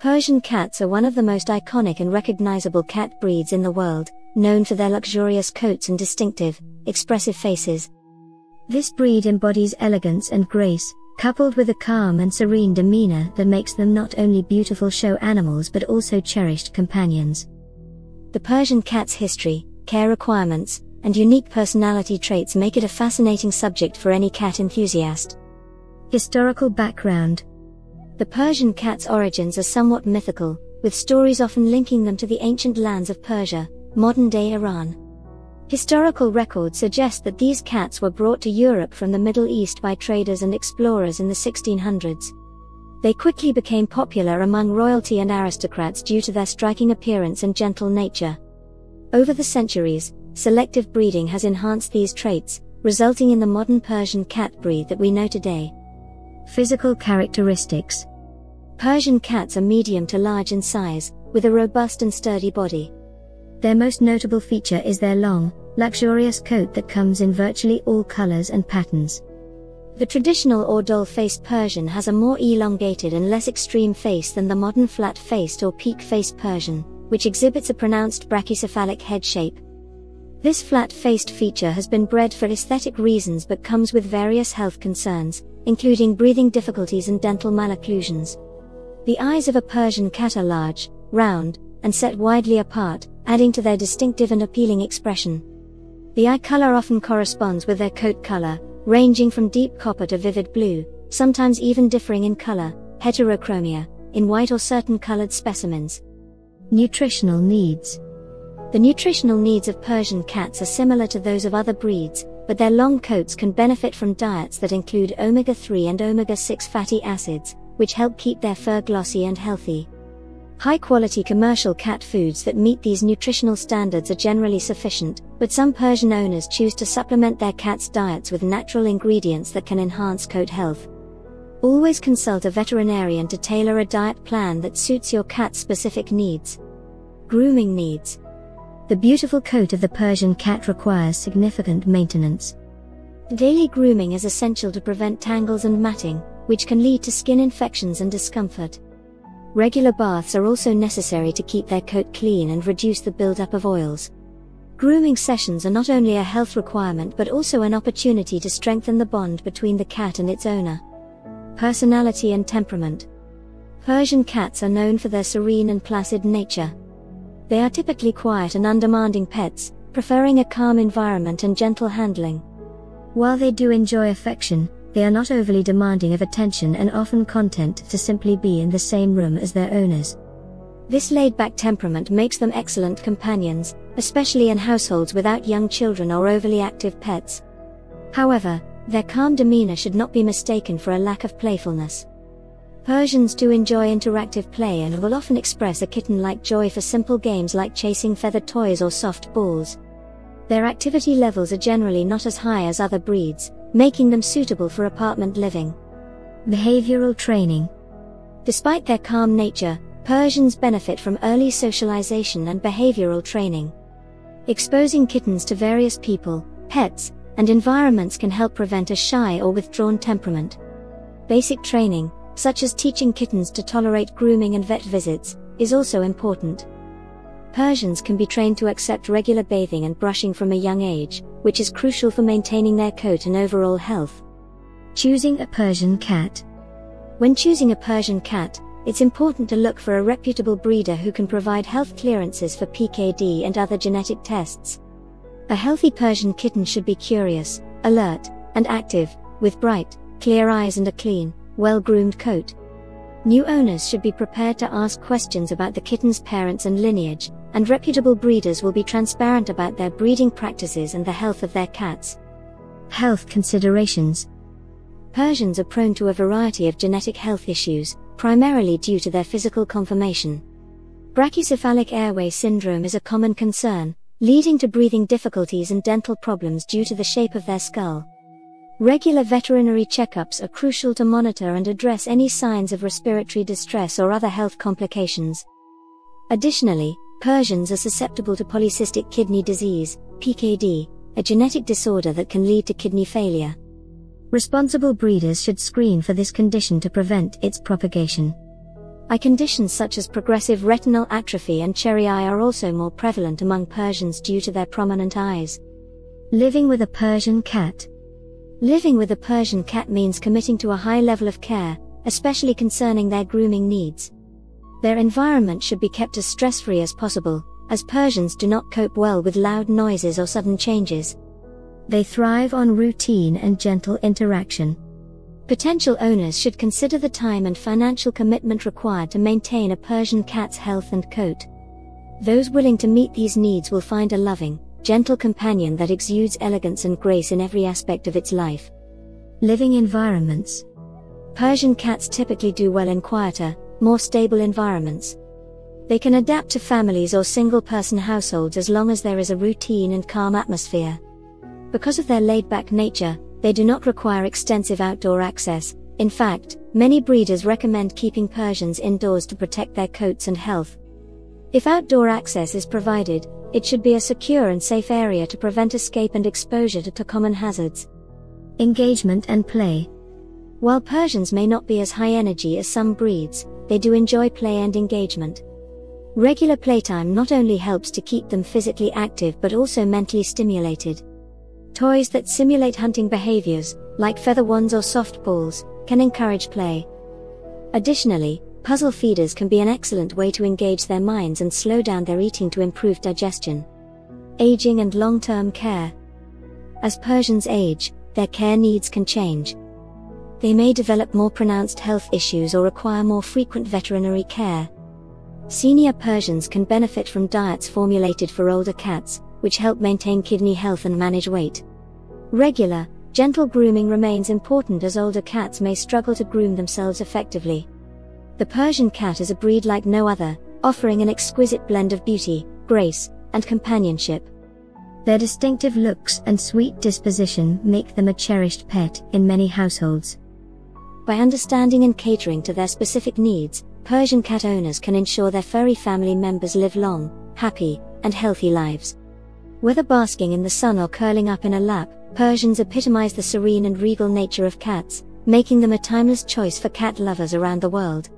Persian cats are one of the most iconic and recognizable cat breeds in the world, known for their luxurious coats and distinctive, expressive faces. This breed embodies elegance and grace, coupled with a calm and serene demeanor that makes them not only beautiful show animals but also cherished companions. The Persian cat's history, care requirements, and unique personality traits make it a fascinating subject for any cat enthusiast. Historical background. The Persian cat's origins are somewhat mythical, with stories often linking them to the ancient lands of Persia, modern-day Iran. Historical records suggest that these cats were brought to Europe from the Middle East by traders and explorers in the 1600s. They quickly became popular among royalty and aristocrats due to their striking appearance and gentle nature. Over the centuries, selective breeding has enhanced these traits, resulting in the modern Persian cat breed that we know today. Physical characteristics. Persian cats are medium to large in size, with a robust and sturdy body. Their most notable feature is their long, luxurious coat that comes in virtually all colors and patterns. The traditional or doll-faced Persian has a more elongated and less extreme face than the modern flat-faced or peak-faced Persian, which exhibits a pronounced brachycephalic head shape. This flat-faced feature has been bred for aesthetic reasons but comes with various health concerns, including breathing difficulties and dental malocclusions. The eyes of a Persian cat are large, round, and set widely apart, adding to their distinctive and appealing expression. The eye color often corresponds with their coat color, ranging from deep copper to vivid blue, sometimes even differing in color, heterochromia, in white or certain colored specimens. Nutritional needs. The nutritional needs of Persian cats are similar to those of other breeds, but their long coats can benefit from diets that include omega-3 and omega-6 fatty acids, which help keep their fur glossy and healthy. High-quality commercial cat foods that meet these nutritional standards are generally sufficient, but some Persian owners choose to supplement their cats' diets with natural ingredients that can enhance coat health. Always consult a veterinarian to tailor a diet plan that suits your cat's specific needs. Grooming needs. The beautiful coat of the Persian cat requires significant maintenance. Daily grooming is essential to prevent tangles and matting, which can lead to skin infections and discomfort. Regular baths are also necessary to keep their coat clean and reduce the buildup of oils. Grooming sessions are not only a health requirement but also an opportunity to strengthen the bond between the cat and its owner. Personality and temperament. Persian cats are known for their serene and placid nature. They are typically quiet and undemanding pets, preferring a calm environment and gentle handling. While they do enjoy affection, they are not overly demanding of attention and often content to simply be in the same room as their owners. This laid-back temperament makes them excellent companions, especially in households without young children or overly active pets. However, their calm demeanor should not be mistaken for a lack of playfulness. Persians do enjoy interactive play and will often express a kitten-like joy for simple games like chasing feathered toys or soft balls. Their activity levels are generally not as high as other breeds, making them suitable for apartment living. Behavioral training. Despite their calm nature, Persians benefit from early socialization and behavioral training. Exposing kittens to various people, pets, and environments can help prevent a shy or withdrawn temperament. Basic training, such as teaching kittens to tolerate grooming and vet visits, is also important. Persians can be trained to accept regular bathing and brushing from a young age, which is crucial for maintaining their coat and overall health. Choosing a Persian cat. When choosing a Persian cat, it's important to look for a reputable breeder who can provide health clearances for PKD and other genetic tests. A healthy Persian kitten should be curious, alert, and active, with bright, clear eyes and a clean, well-groomed coat. New owners should be prepared to ask questions about the kitten's parents and lineage, and reputable breeders will be transparent about their breeding practices and the health of their cats. Health considerations. Persians are prone to a variety of genetic health issues, primarily due to their physical conformation. Brachycephalic airway syndrome is a common concern, leading to breathing difficulties and dental problems due to the shape of their skull. Regular veterinary checkups are crucial to monitor and address any signs of respiratory distress or other health complications. Additionally, Persians are susceptible to polycystic kidney disease, PKD, a genetic disorder that can lead to kidney failure. Responsible breeders should screen for this condition to prevent its propagation. Eye conditions such as progressive retinal atrophy and cherry eye are also more prevalent among Persians due to their prominent eyes. Living with a Persian cat. Living with a Persian cat means committing to a high level of care, especially concerning their grooming needs. Their environment should be kept as stress-free as possible, as Persians do not cope well with loud noises or sudden changes. They thrive on routine and gentle interaction. Potential owners should consider the time and financial commitment required to maintain a Persian cat's health and coat. Those willing to meet these needs will find a loving, gentle companion that exudes elegance and grace in every aspect of its life. Living environments. Persian cats typically do well in quieter, more stable environments. They can adapt to families or single-person households as long as there is a routine and calm atmosphere. Because of their laid-back nature, they do not require extensive outdoor access. In fact, many breeders recommend keeping Persians indoors to protect their coats and health. If outdoor access is provided, it should be a secure and safe area to prevent escape and exposure to common hazards. Engagement and play. While Persians may not be as high energy as some breeds, they do enjoy play and engagement. Regular playtime not only helps to keep them physically active but also mentally stimulated. Toys that simulate hunting behaviors, like feather wands or softballs, can encourage play. Additionally, puzzle feeders can be an excellent way to engage their minds and slow down their eating to improve digestion. Aging and long-term care. As Persians age, their care needs can change. They may develop more pronounced health issues or require more frequent veterinary care. Senior Persians can benefit from diets formulated for older cats, which help maintain kidney health and manage weight. Regular, gentle grooming remains important as older cats may struggle to groom themselves effectively. The Persian cat is a breed like no other, offering an exquisite blend of beauty, grace, and companionship. Their distinctive looks and sweet disposition make them a cherished pet in many households. By understanding and catering to their specific needs, Persian cat owners can ensure their furry family members live long, happy, and healthy lives. Whether basking in the sun or curling up in a lap, Persians epitomize the serene and regal nature of cats, making them a timeless choice for cat lovers around the world.